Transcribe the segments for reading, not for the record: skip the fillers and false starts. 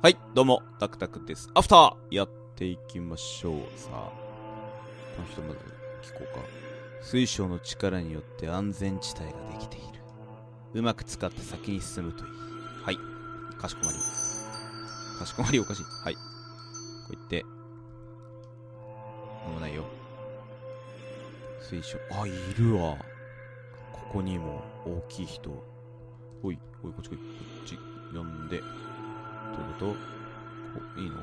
はい、どうも、タクタクです。アフターやっていきましょう。さあ、この人まず聞こうか。水晶の力によって安全地帯ができている。うまく使って先に進むといい。はい、かしこまり。かしこまりおかしい。はい。こう言って。なんもないよ。水晶、あ、いるわ。ここにも大きい人。おい、おい、こっち来い。こっち、呼んで。どういうこと？いいの？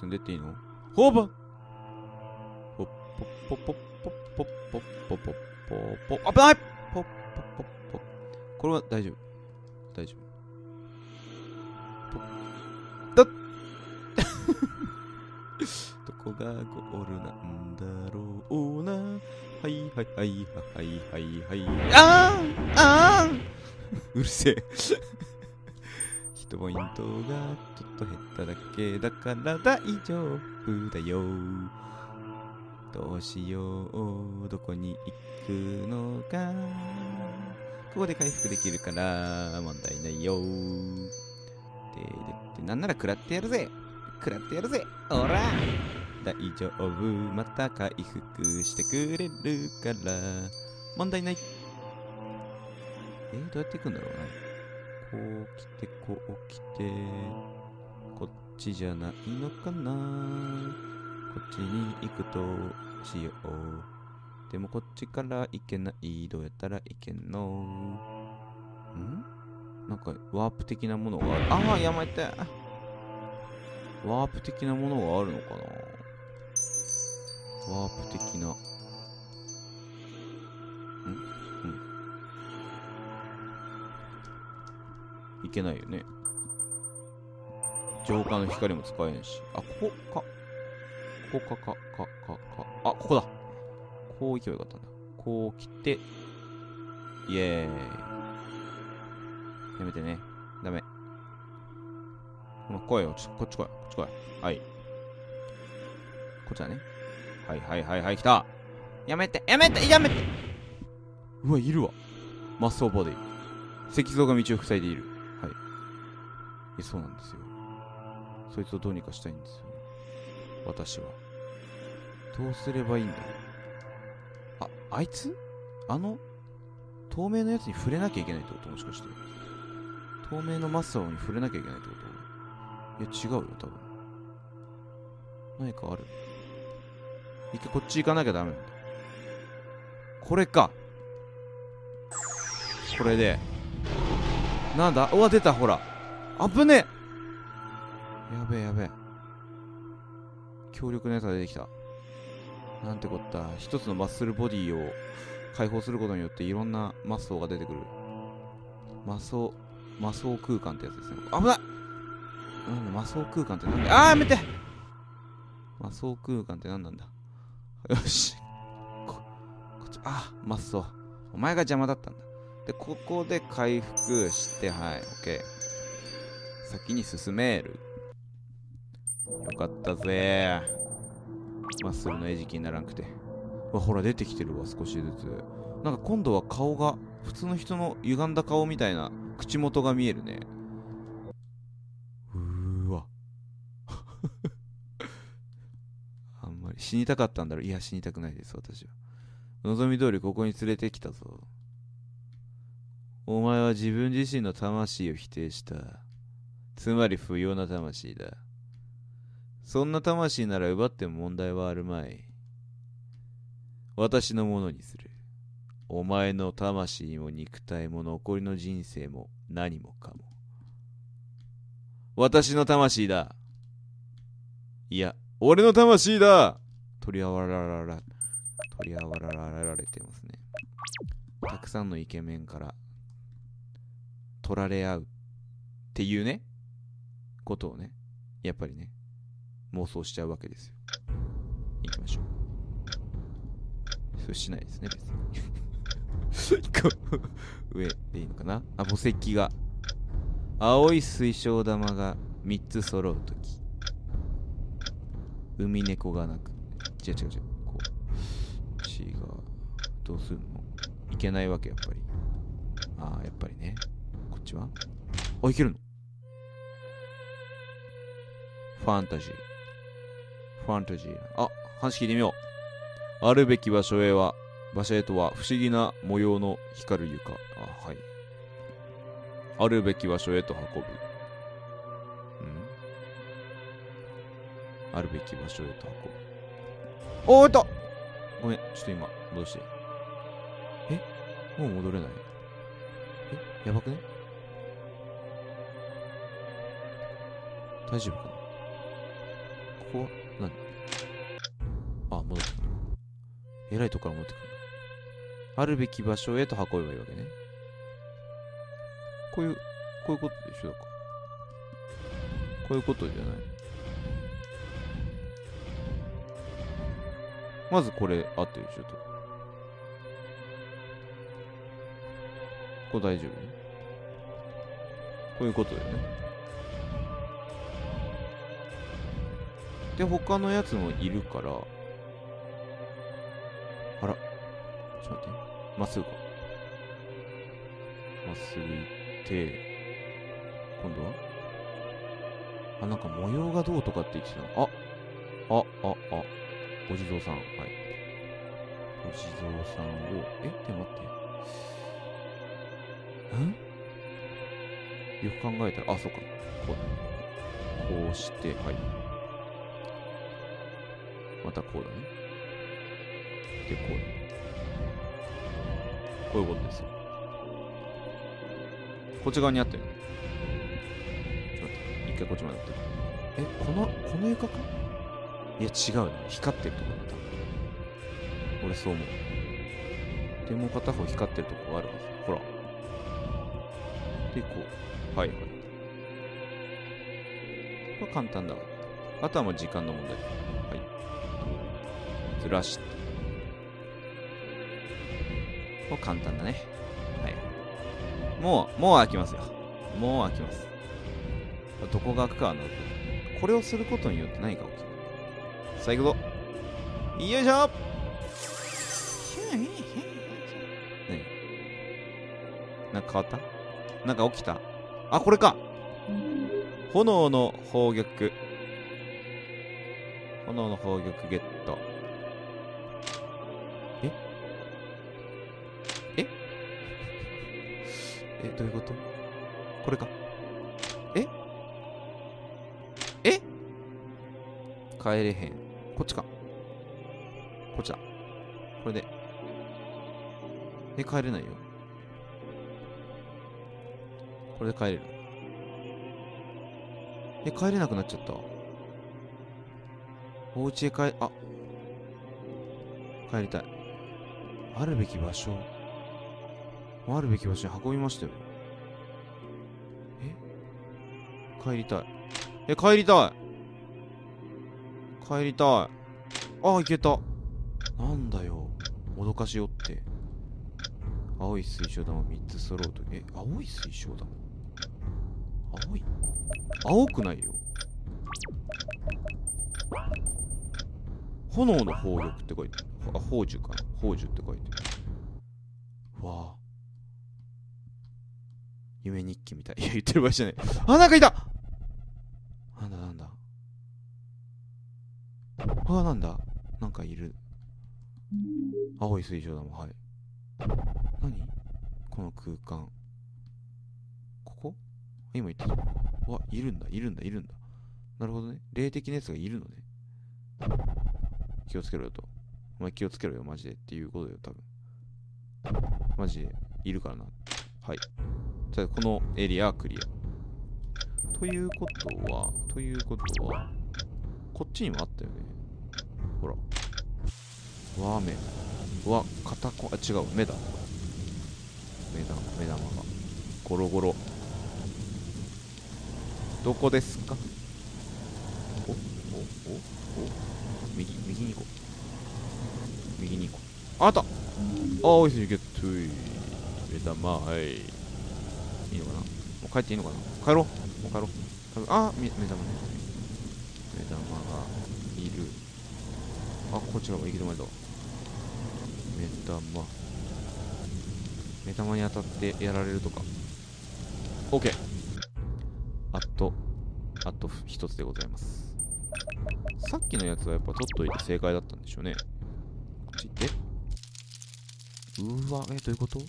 進んでっていいの？ほぼ！ポッポッポッポッポッポッポッポッポッポッポッ危ない！ポッポッポッポッこれは大丈夫。大丈夫。ポッだっ！どこがゴールなんだろうな。はいはいはいはいはいはい。あー！あー！うるせえ。ポイントがちょっと減っただけだから大丈夫だよ。どうしよう、どこに行くのか。ここで回復できるから問題ないよ。でなんなら食らってやるぜ。食らってやるぜ。おら大丈夫。また回復してくれるから問題ない。どうやって行くんだろうな。こう来て、こう来て、こっちじゃないのかな。こっちに行くとしよう。でもこっちから行けない。どうやったら行けんの？ん？なんかワープ的なものがある。ああ、やめて。ワープ的なものがあるのかな？ワープ的な。いけないよね。浄化の光も使えんし。あ、ここか。ここかかかかか。あ、ここだ。こう行けばよかったんだ。こう来て。イエーイ。やめてね。ダメ。来いよ。こっち来い。こっち来い。はい。こっちだね。はいはいはいはい。来た。やめて。やめて。やめて。うわ、いるわ。マッサーボディ。石像が道を塞いでいる。そうなんですよ。そいつをどうにかしたいんですよ。私は。どうすればいいんだろう。あいつ？透明のやつに触れなきゃいけないってこと？もしかして。透明のマッサーに触れなきゃいけないってこと？いや、違うよ、多分。何かある。一回こっち行かなきゃダメなんだ。これか。これで。なんだ？うわ、出た、ほら。危ねえ！やべえやべえ。強力なやつが出てきた。なんてこった。一つのマッスルボディを解放することによっていろんなマッソーが出てくる。マソー空間ってやつですね。危ない！なんだ、マソー空間ってなんだ？あーやめて！マソー空間って何なんだ？よし。こっち、あー、マッソー。お前が邪魔だったんだ。で、ここで回復して、はい、OK。先に進める。よかったぜ。マッスルの餌食にならなくて。わ、ほら、出てきてるわ、少しずつ。なんか今度は顔が、普通の人の歪んだ顔みたいな、口元が見えるね。うーわ。あんまり、死にたかったんだろう。いや、死にたくないです、私は。望み通りここに連れてきたぞ。お前は自分自身の魂を否定した。つまり不要な魂だ。そんな魂なら奪っても問題はあるまい。私のものにする。お前の魂も肉体も残りの人生も何もかも。私の魂だ。いや、俺の魂だ。取り合わられてますね。たくさんのイケメンから取られ合うっていうね。ことをね、やっぱりね、妄想しちゃうわけですよ。行きましょう。そうしないですね、別に。上でいいのかなあ、墓石が。青い水晶玉が3つ揃うとき。海猫がなく。違う。こっちが、どうするの？いけないわけ、やっぱり。ああ、やっぱりね。こっちは？あ、いけるの？ファンタジー。ファンタジー。あ、話聞いてみよう。あるべき場所へとは不思議な模様の光る床。あ、はい。あるべき場所へと運ぶ。あるべき場所へと運ぶ。おーっと！ごめん、ちょっと今、戻して。え？もう戻れない。え？やばくね？大丈夫かな？ここは何？あ、戻ってくる。えらいとこから戻ってくる。あるべき場所へと運べばいいわけね。こういうことでしょうか。こういうことじゃない。まずこれ合ってるでしょと。これ大丈夫？こういうことだよね。で、他のやつもいるから。あら。ちょっと待って。まっすぐか。まっすぐ行って、今度は？あ、なんか模様がどうとかって言ってたの。あ。お地蔵さん。はい。お地蔵さんを。え？って待って。ん？よく考えたら、あ、そうか。こうして、はい。またこうだね。で、こうだね。こういうことですよ。こっち側にあってるね。ちょっと待って。一回こっちまでやってる。え、この床か？いや、違うね。光ってるところだった。俺そう思う。でも片方光ってるところがあるはず。ほら。で、こう。はいはい。これ簡単だわ。あとはもう時間の問題。はい。ずらして。もう簡単だね。はい。もう開きますよ。もう開きます。どこが開くかはなるほど。これをすることによって何か起きる。さあ行くぞ。よいしょ。何？なんか変わった？なんか起きた？あ、これか。炎の宝玉。炎の宝玉ゲット。え、どういうこと？これか。え？帰れへん。こっちか。こっちだ。これで。え、帰れないよ。これで帰れる。え、帰れなくなっちゃった。お家へあ、帰りたい。あるべき場所。あるべき場所に運びましたよ。え？帰りたい。え、帰りたい。帰りたい。ああ、行けた。なんだよ。脅かしよって。青い水晶玉3つ揃うと。え、青い水晶玉？青くないよ。炎の宝玉って書いてある。あ、宝珠かな。宝珠って書いてある。わあ。夢日記みたい。いや、言ってる場合じゃない。あ、なんかいた！なんだ。うわ、なんだ。なんかいる。青い水晶玉、はい。何？この空間。ここ？今言ったぞ。うわ、いるんだ。なるほどね。霊的なやつがいるのね。気をつけろよと。お前気をつけろよ、マジで。っていうことだよ、多分。マジで、いるからな。はい。じゃあこのエリアはクリア。ということは、こっちにもあったよね。ほら。わあ、目。うわ、片こ、あ、違う、目だ。目玉が。ゴロゴロ。どこですか？お。右に行こう。あった！あ、おいしい、ゲットゥイ。目玉、はい。いいのかな？もう帰っていいのかな？もう帰ろう。あー、目玉ね。目玉がいる。あ、こっちが行き止まりだ。目玉に当たってやられるとか。OK。あと一つでございます。さっきのやつはやっぱ取っといて正解だったんでしょうね。こっち行って。うわ、どういうこと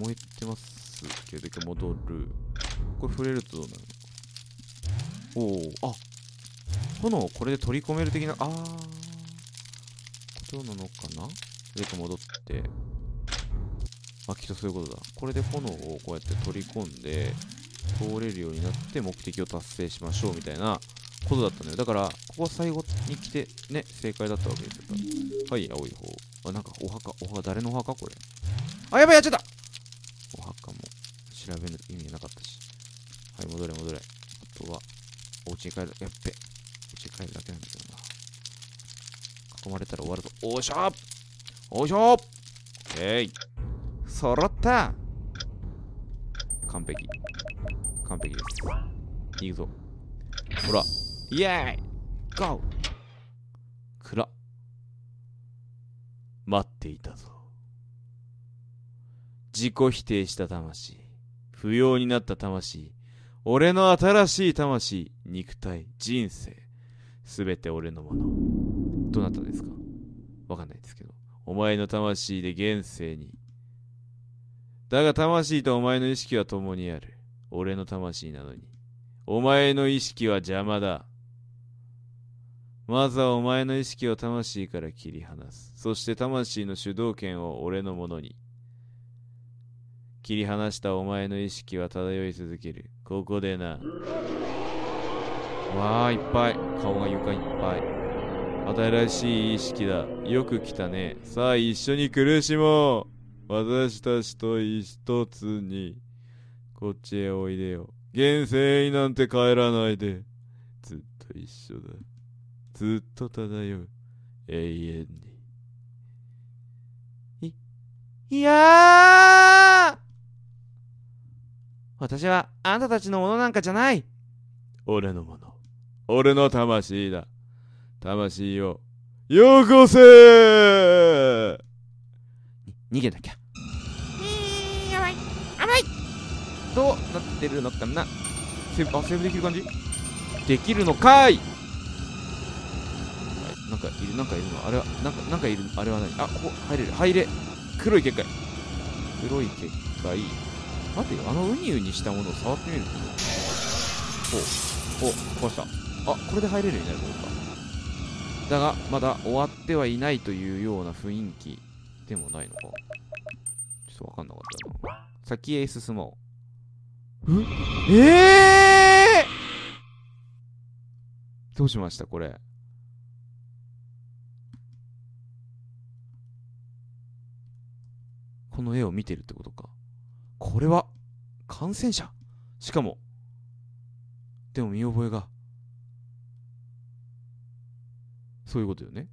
燃えてますけど、一回戻る。これ触れるとどうなるの？おお、あ、炎をこれで取り込める的な、ことなのかな。で、一回戻って。まあ、きっとそういうことだ。これで炎をこうやって取り込んで、通れるようになって目的を達成しましょうみたいなことだったんだよ。だから、ここは最後に来て、ね、正解だったわけですよ。はい、青い方。あ、なんかお墓、誰のお墓これ。あ、やばい、やっちゃった！お墓も調べる意味がなかったし。はい、戻れ。あとは、お家に帰る。やっべ。お家に帰るだけなんだけどな。囲まれたら終わるぞ。おいしょー！オッケー。揃った！完璧です。行くぞ。ほら。イエーイ！ゴー！暗っ。待っていたぞ。自己否定した魂。不要になった魂。俺の新しい魂。肉体。人生。すべて俺のもの。どなたですか？わかんないですけど。お前の魂で現世に。だが魂とお前の意識は共にある。俺の魂なのに。お前の意識は邪魔だ。まずはお前の意識を魂から切り離す。そして魂の主導権を俺のものに。切り離したお前の意識は漂い続ける。ここでな。わあ、いっぱい。顔が床いっぱい。新しい意識だ。よく来たね。さあ、一緒に苦しもう。私たちと一つに。こっちへおいでよ。現世になんて帰らないで。ずっと一緒だ。ずっと漂う。永遠に。いやー！私はあんたたちのものなんかじゃない。俺のもの。俺の魂だ。魂をよこせー！逃げなきゃ。どうなってるのかな。セーブできる感じできるのかい。なんかいるのあれは。なんかいるあれは何。あ、ここ入れ。黒い結界。待てよ、あのウニウニしたものを触ってみるってこと。お壊した。あ、これで入れるようになることか。だがまだ終わってはいないというような雰囲気でもないのか。ちょっとわかんなかったな。先へ進もう。どうしましたこれ。この絵を見てるってことか。これは感染者。しかもでも見覚えが。そういうことよね。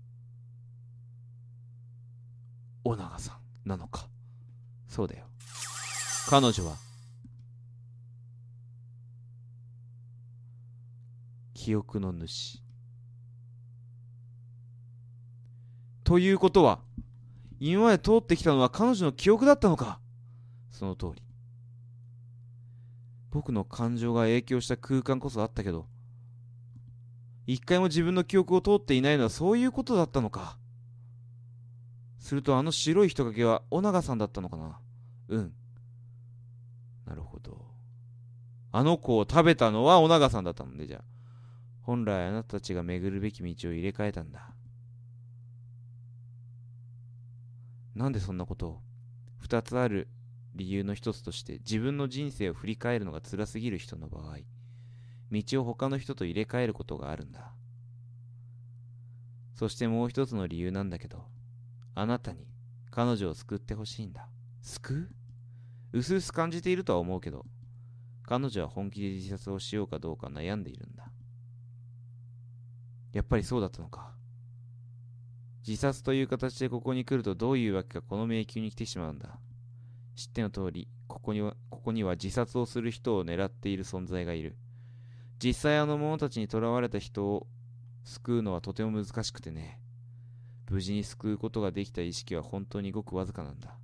尾長さんなのか。そうだよ。彼女は記憶の主。ということは、今まで通ってきたのは彼女の記憶だったのか。その通り。僕の感情が影響した空間こそあったけど、一回も自分の記憶を通っていないのはそういうことだったのか。するとあの白い人影は尾長さんだったのかな。うん。なるほど。あの子を食べたのは尾長さんだったので、じゃあ。本来あなたたちが巡るべき道を入れ替えたんだ。なんでそんなことを。二つある理由の一つとして、自分の人生を振り返るのが辛すぎる人の場合、道を他の人と入れ替えることがあるんだ。そしてもう一つの理由なんだけど、あなたに彼女を救ってほしいんだ。救う？うすうす感じているとは思うけど、彼女は本気で自殺をしようかどうか悩んでいるんだ。やっぱりそうだったのか。自殺という形でここに来るとどういうわけかこの迷宮に来てしまうんだ。知っての通り、ここには自殺をする人を狙っている存在がいる。実際あの者たちに囚われた人を救うのはとても難しくてね。無事に救うことができた意識は本当にごくわずかなんだ。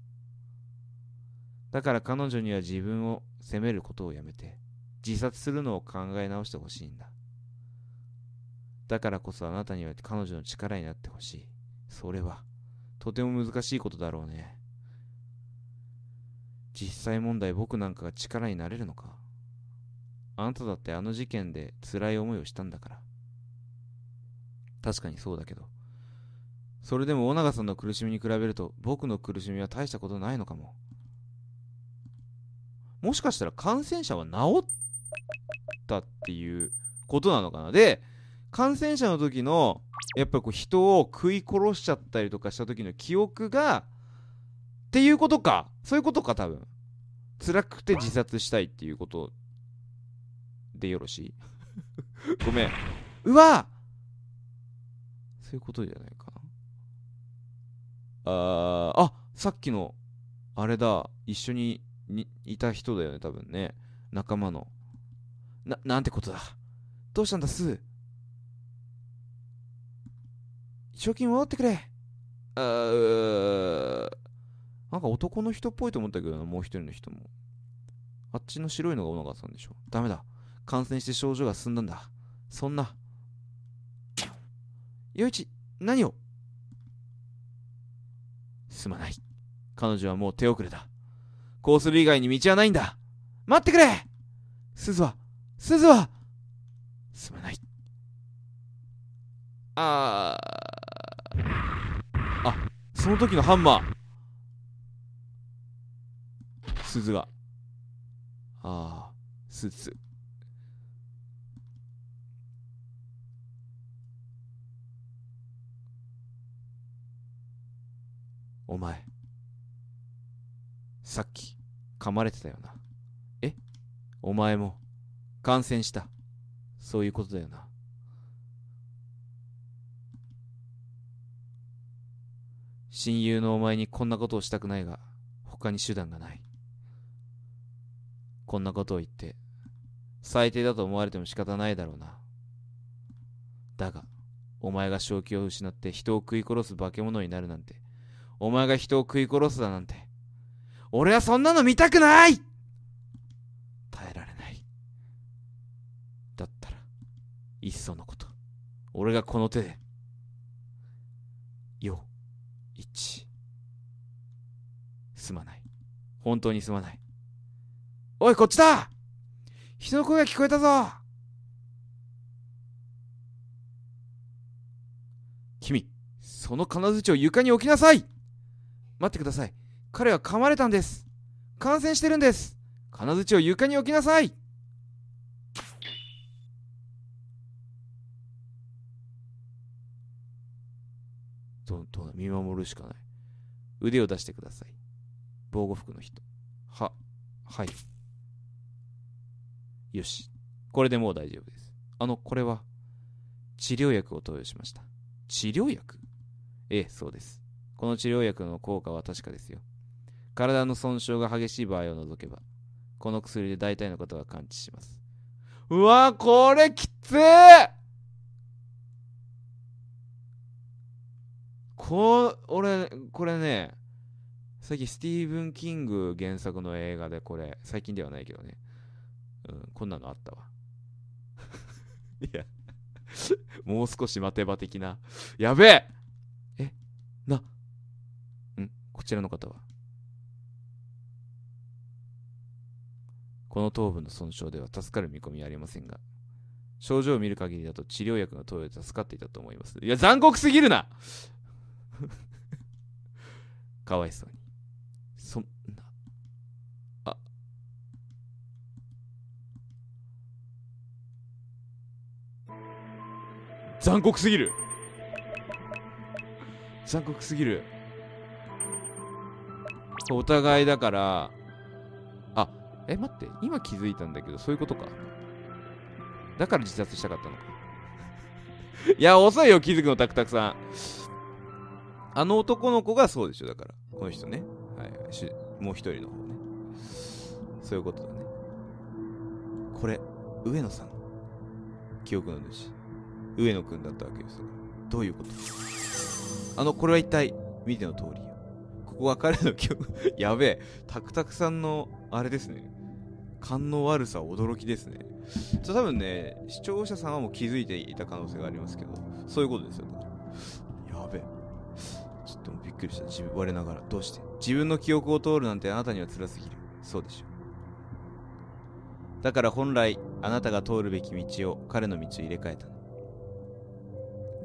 だから彼女には自分を責めることをやめて、自殺するのを考え直してほしいんだ。だからこそあなたには彼女の力になってほしい。それはとても難しいことだろうね。実際問題、僕なんかが力になれるのか。あなただってあの事件で辛い思いをしたんだから。確かにそうだけど、それでも尾長さんの苦しみに比べると僕の苦しみは大したことないのかも。もしかしたら感染者は治ったっていうことなのかな。で、感染者の時のやっぱりこう人を食い殺しちゃったりとかした時の記憶がっていうことか。そういうことか。多分辛くて自殺したいっていうことでよろしいごめん、うわ、そういうことじゃないかな。あ、さっきのあれだ、一緒にいた人だよね、多分ね、仲間の。なんてことだ。どうしたんだ、スー。賞金戻ってくれ。なんか男の人っぽいと思ったけどな、もう一人の人も。あっちの白いのが小長さんでしょ。ダメだ。感染して症状が進んだんだ。そんな。よいち、何を。すまない。彼女はもう手遅れだ。こうする以外に道はないんだ。待ってくれ。すずはすまない。その時のハンマー。すずが。すず。お前、さっき噛まれてたよな。え？お前も感染した。そういうことだよな。親友のお前にこんなことをしたくないが、他に手段がない。こんなことを言って、最低だと思われても仕方ないだろうな。だが、お前が正気を失って人を食い殺す化け物になるなんて、お前が人を食い殺すだなんて、俺はそんなの見たくない！耐えられない。だったら、いっそのこと、俺がこの手で、よ、一、すまない。本当にすまない。おい、こっちだ！人の声が聞こえたぞ！君、その金槌を床に置きなさい！待ってください。彼は噛まれたんです。感染してるんです。金槌を床に置きなさい！どうだ、見守るしかない。腕を出してください。防護服の人。はい。よし。これでもう大丈夫です。これは、治療薬を投与しました。治療薬？ええ、そうです。この治療薬の効果は確かですよ。体の損傷が激しい場合を除けば、この薬で大体のことは完治します。うわー、これきつー！これね、最近スティーブン・キング原作の映画で、これ、最近ではないけどね。こんなのあったわ。いや、もう少し待てば的な。やべえ！こちらの方は。この頭部の損傷では助かる見込みはありませんが、症状を見る限りだと治療薬の投与で助かっていたと思います。いや、残酷すぎるなかわいそうに。そんな。残酷すぎる。残酷すぎる。お互いだから、待って、今気づいたんだけど、そういうことか。だから自殺したかったのか。いや、遅いよ、気づくの、タクさん。あの男の子がそうでしょ、だから。この人ね。はい、もう一人の方ね。そういうことだね。これ、上野さん。記憶の主。上野くんだったわけですよ。どういうこと？これは一体、見ての通り。ここは彼の記憶。やべえ。タクさんの、あれですね。勘の悪さ驚きですね。多分ね、視聴者さんはもう気づいていた可能性がありますけど、そういうことですよ。やべえ、ちょっとびっくりした。自分、我ながらどうして自分の記憶を通るなんてあなたには辛すぎる。そうでしょう。だから本来あなたが通るべき道を彼の道を入れ替えたの。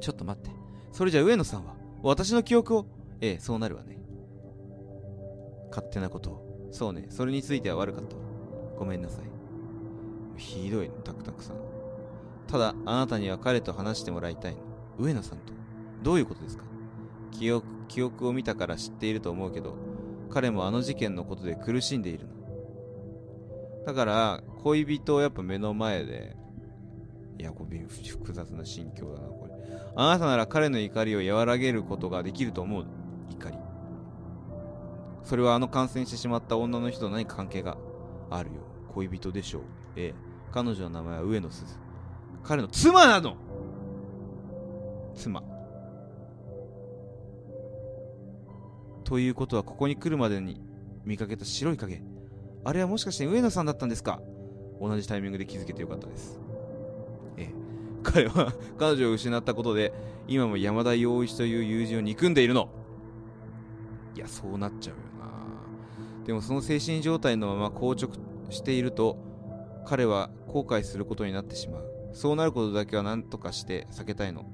ちょっと待って、それじゃ上野さんは私の記憶を。ええ、そうなるわね。勝手なことを。そうね、それについては悪かったわ。ごめんなさい。ひどいの、タクタクさん。ただあなたには彼と話してもらいたいの。上野さんとどういうことですか？記憶を見たから知っていると思うけど、彼もあの事件のことで苦しんでいるの。だから恋人をやっぱ目の前で、いや、複雑な心境だなこれ。あなたなら彼の怒りを和らげることができると思う。怒り、それはあの感染してしまった女の人と何か関係があるよ。恋人でしょう。ええ、彼女の名前は上野すず。彼の妻なの。妻ということは、ここに来るまでに見かけた白い影、あれはもしかして上野さんだったんですか？同じタイミングで気づけてよかったです。ええ、彼は彼女を失ったことで今も山田洋一という友人を憎んでいるの。いや、そうなっちゃうよな。でもその精神状態のまま硬直していると、彼は後悔することになってしまう。そうなることだけは何とかして避けたいの。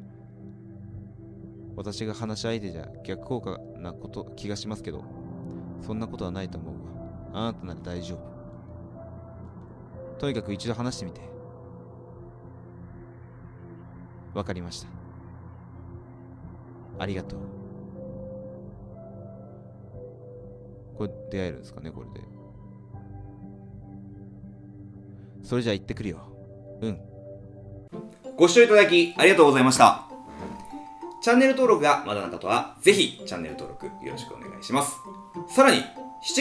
私が話し相手じゃ逆効果なこと気がしますけど、そんなことはないと思うわ。あなたなら大丈夫。とにかく一度話してみて。わかりました。ありがとう。これ出会えるんですかね、これで。それじゃあ行ってくるよ。うん。ご視聴いただきありがとうございました。チャンネル登録がまだの方は、ぜひチャンネル登録よろしくお願いします。さらに、7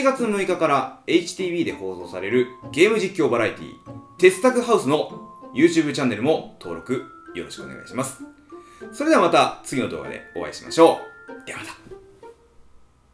月6日から HTV で放送されるゲーム実況バラエティー、鉄卓ハウスの YouTube チャンネルも登録よろしくお願いします。それではまた次の動画でお会いしましょう。ではまた。